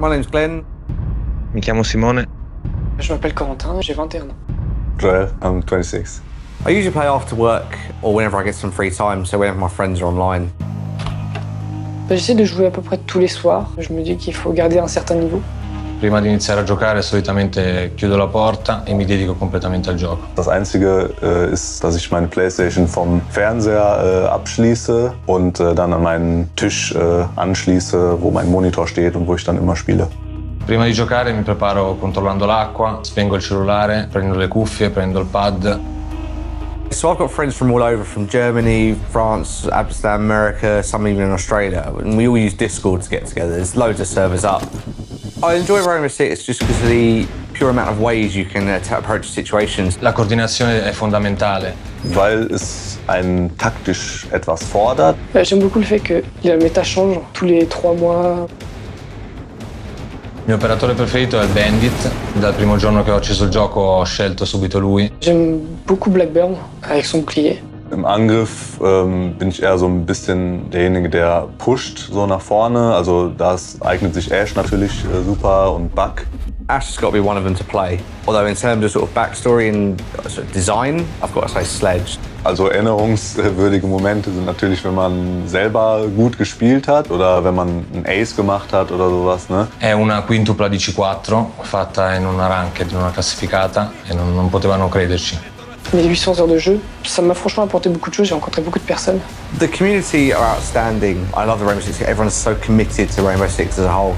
My name's Glenn. Mi chiamo Simone. Je m'appelle Corentin, j'ai 21 ans. Claire, I'm 26. I usually play after work or whenever I get some free time, so whenever my friends are online. J'essaie de jouer à peu près tous les soirs. Je me dis qu'il faut garder un certain niveau. Prima di iniziare a giocare solitamente chiudo la porta e mi dedico completamente al gioco. Das Einzige ist, dass ich meine Playstation vom Fernseher abschließe und dann an meinen Tisch anschließe, wo mein Monitor steht und wo ich dann immer spiele. Prima di giocare mi preparo controllando l'acqua, spengo il cellulare, prendo le cuffie, prendo il pad. So I've got friends from all over, from Germany, France, Amsterdam, America, some even in Australia, and we all use Discord to get together. There's loads of servers up. I enjoy Rainbow Six just because of the pure amount of ways you can approach situations. La coordinazione è fondamentale. Weil es einen taktisch etwas fordert. J'aime beaucoup le fait que la méta change tous les 3 mois. Il mio operatore preferito è il Bandit. Dal primo giorno che ho acceso il gioco ho scelto subito lui. J'aime beaucoup Blackburn avec son bouclier. Im Angriff bin ich eher so ein bisschen derjenige, der pusht so nach vorne. Also das eignet sich Ash natürlich super und Buck. Ash has got to be one of them to play. Although in terms of sort of backstory and sort of design, I've got to say Sledge. Also erinnerungswürdige Momente sind natürlich, wenn man selber gut gespielt hat oder wenn man einen Ace gemacht hat oder sowas, ne? È una quintupla di C4 fatta in una ranked, in una classificata e non potevano crederci. Mes 800 heures de jeu, ça m'a franchement apporté beaucoup de choses, j'ai rencontré beaucoup de personnes. The community are outstanding. I love the Rainbow Six. Everyone's so committed to Rainbow Six as a whole.